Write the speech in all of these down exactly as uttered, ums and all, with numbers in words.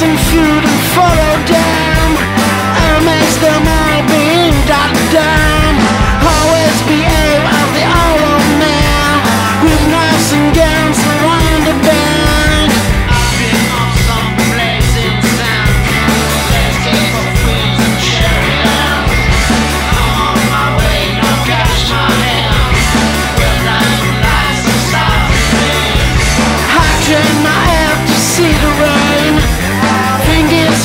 passing through to follow them. Amazed them all being that dumb. Always be aim of the old man with knives and guns around the bend. I've been off some place in town. Let's go for queens and cherry down. I'm on my way, no cash, my hands. We're blind lights and stars and I turn my head to see the road.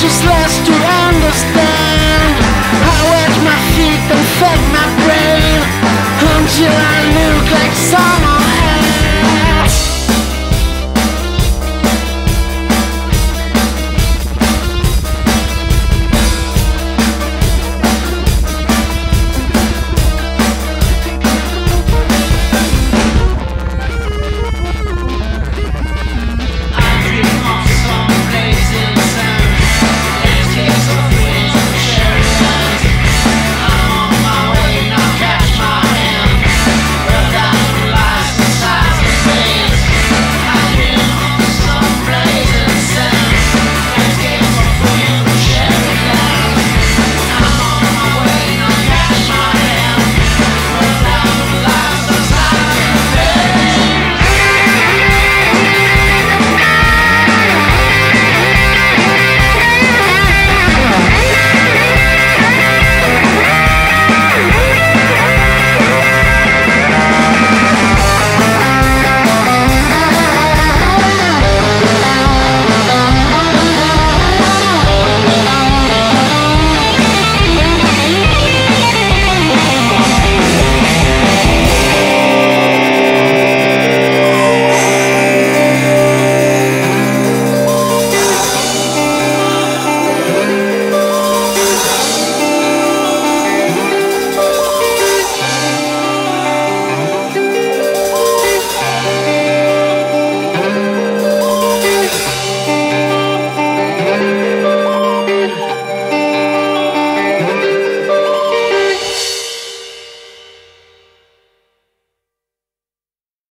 Just less to understand. I wet my feet and fed my brain until I look like some.